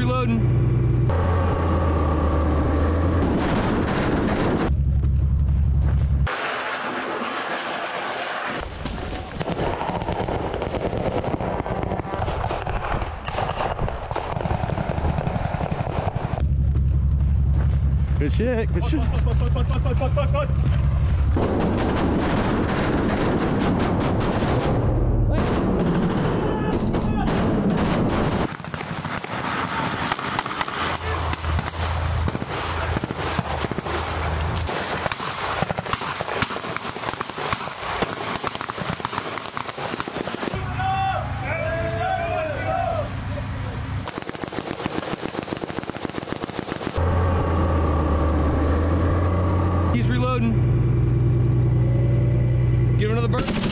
Reloading. Good shit, good shit. He's reloading. Give another burst.